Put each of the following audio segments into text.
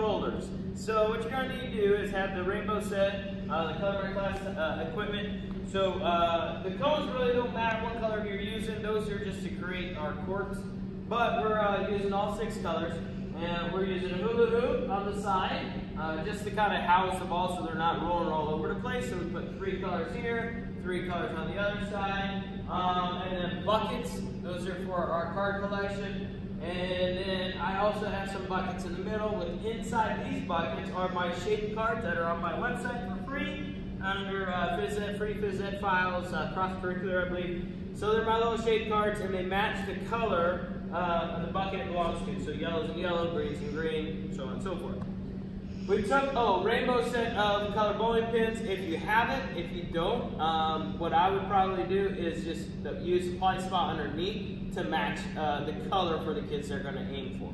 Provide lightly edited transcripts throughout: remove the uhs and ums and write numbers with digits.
Rollers. So what you're going to need to do is have the rainbow set, the color class equipment. So the cones really don't matter what color you're using. Those are just to create our courts. But we're using all 6 colors. And we're using a hula hoop on the side, just to kind of house the ball so they're not rolling all over the place. So we put 3 colors here, 3 colors on the other side. And then buckets, those are for our card collection. And then I also have some buckets in the middle. With inside these buckets are my shape cards that are on my website for free under phys ed, free phys ed files, cross-curricular, I believe. So they're my little shape cards, and they match the color of the bucket it belongs to. So yellow's and yellow, green's and green, so on and so forth. We took rainbow set of color bowling pins. If you have it, if you don't, what I would probably do is just use apply spot underneath to match the color for the kids they're going to aim for.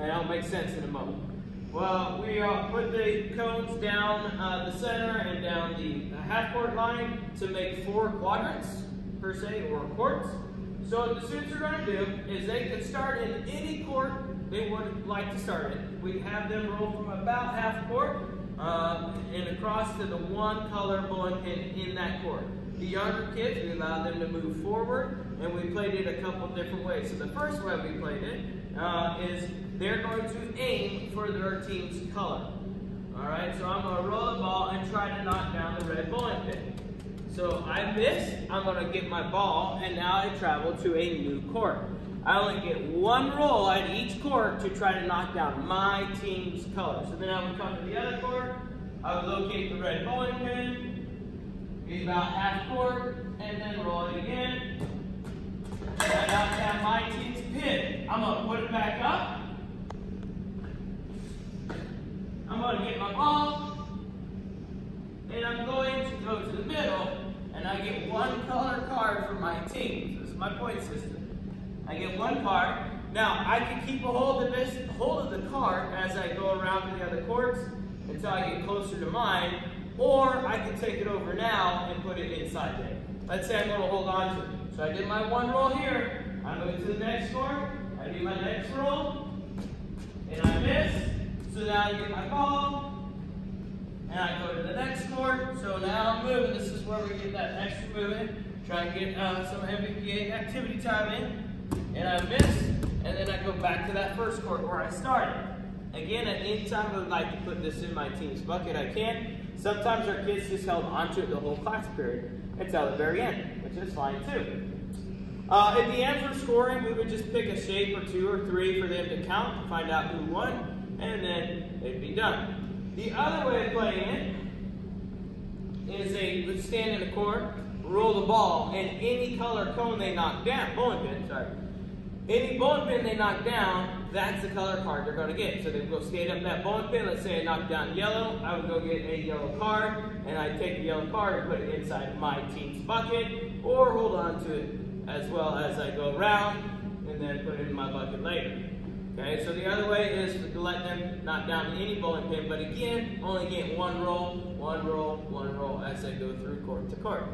And that'll make sense in a moment. Well, we put the cones down the center and down the half court line to make 4 quadrants per se, or courts. So what the students are going to do is they can start in any court they would like to start in. We have them roll from about half court and across to the 1 color bowling pin in that court. The younger kids, we allow them to move forward, and we played it a couple different ways. So the first way we played it is they're going to aim for their team's color. All right, so I'm going to roll the ball and try to knock down the red bowling pin. So I missed, I'm going to get my ball, and now I travel to a new court. I only get 1 roll at each court to try to knock down my team's color. So then I would come to the other court, I would locate the red bowling pin, be about half court, and then roll it again. And I knock down my team's pin. I'm going to put it back up. I'm going to get my ball. And I'm going to go to the middle, and I get 1 color card for my team. So this is my point system. I get 1 card. Now, I can keep a hold of the card as I go around to the other courts until I get closer to mine, or I can take it over now and put it inside there. Let's say I'm going to hold on to it. So I did my 1 roll here. I move to the next court. I do my next roll, and I miss. So now I get my ball. And I go to the next court, so now I'm moving. This is where we get that extra movement. Try and get some MVPA activity time in. And I miss, and then I go back to that first court where I started. Again, at any time I would like to put this in my team's bucket, I can. Sometimes our kids just held onto it the whole class period until the very end, which is fine too. At the end for scoring, we would just pick a shape or 2 or 3 for them to count, to find out who won, and then they'd be done. The other way of playing it is they stand in the court, roll the ball, and any color cone they knock down, bowling pin, sorry, any bowling pin they knock down, that's the color card they're going to get. So they go stand up that bowling pin. Let's say I knock down yellow, I would go get a yellow card, and I take the yellow card and put it inside my team's bucket, or hold on to it as well as I go around, and then put it in my bucket later. Okay, so the other way is to let them knock down any bowling pin, but again, only get 1 roll, 1 roll, 1 roll as they go through court to court.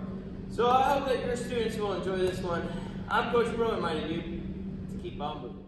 So I hope that your students will enjoy this one. I'm Coach Pirillo, reminding you to keep on moving.